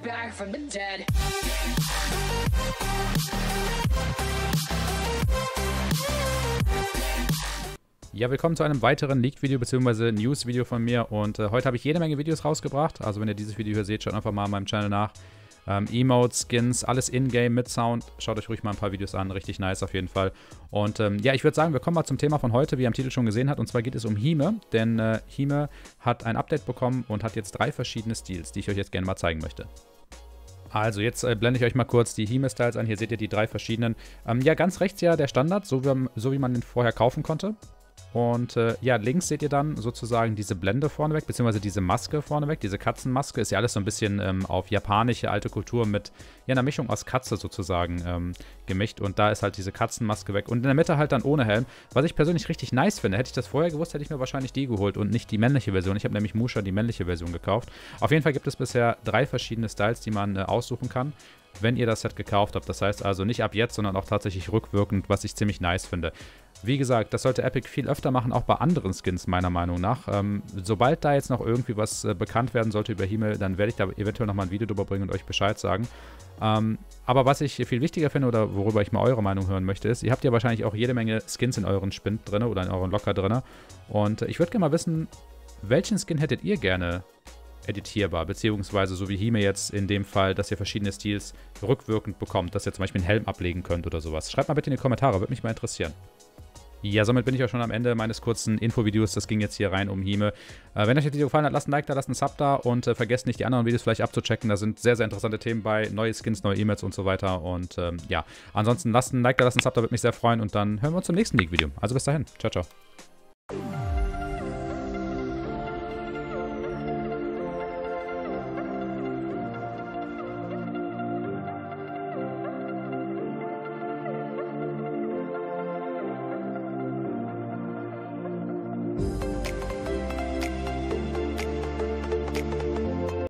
Back from the dead. Ja, willkommen zu einem weiteren Leaked-Video bzw. News-Video von mir und heute habe ich jede Menge Videos rausgebracht, also wenn ihr dieses Video hier seht, schaut einfach mal an meinem Channel nach. Emotes, Skins, alles in-game mit Sound. Schaut euch ruhig mal ein paar Videos an, richtig nice auf jeden Fall. Und ja, ich würde sagen, wir kommen mal zum Thema von heute, wie ihr am Titel schon gesehen habt. Und zwar geht es um Hime, denn Hime hat ein Update bekommen und hat jetzt 3 verschiedene Stils, die ich euch jetzt gerne mal zeigen möchte. Also jetzt blende ich euch mal kurz die Hime-Styles an. Hier seht ihr die 3 verschiedenen. Ja, ganz rechts ja der Standard, so wie man den vorher kaufen konnte. Und ja, links seht ihr dann sozusagen diese Blende vorneweg, beziehungsweise diese Maske vorneweg, diese Katzenmaske. Ist ja alles so ein bisschen auf japanische alte Kultur mit ja, einer Mischung aus Katze sozusagen gemischt. Und da ist halt diese Katzenmaske weg. Und in der Mitte halt dann ohne Helm, was ich persönlich richtig nice finde. Hätte ich das vorher gewusst, hätte ich mir wahrscheinlich die geholt und nicht die männliche Version. Ich habe nämlich Musha die männliche Version gekauft. Auf jeden Fall gibt es bisher 3 verschiedene Styles, die man aussuchen kann, wenn ihr das Set gekauft habt. Das heißt also nicht ab jetzt, sondern auch tatsächlich rückwirkend, was ich ziemlich nice finde. Wie gesagt, das sollte Epic viel öfter machen, auch bei anderen Skins meiner Meinung nach. Sobald da jetzt noch irgendwie was bekannt werden sollte über Hime, dann werde ich da eventuell nochmal ein Video drüber bringen und euch Bescheid sagen. Aber was ich viel wichtiger finde oder worüber ich mal eure Meinung hören möchte, ist, ihr habt ja wahrscheinlich auch jede Menge Skins in euren Spind drin oder in euren Locker drin. Und ich würde gerne mal wissen, welchen Skin hättet ihr gerne editierbar, beziehungsweise so wie Hime jetzt in dem Fall, dass ihr verschiedene Stils rückwirkend bekommt, dass ihr zum Beispiel einen Helm ablegen könnt oder sowas. Schreibt mal bitte in die Kommentare, würde mich mal interessieren. Ja, somit bin ich auch schon am Ende meines kurzen Infovideos. Das ging jetzt hier rein um Hime. Wenn euch das Video gefallen hat, lasst ein Like da, lasst einen Sub da und vergesst nicht, die anderen Videos vielleicht abzuchecken. Da sind sehr, sehr interessante Themen bei, neue Skins, neue Emotes und so weiter. Und ja, ansonsten lasst ein Like da, lasst einen Sub da, würde mich sehr freuen. Und dann hören wir uns zum nächsten League-Video. Also bis dahin. Ciao, ciao.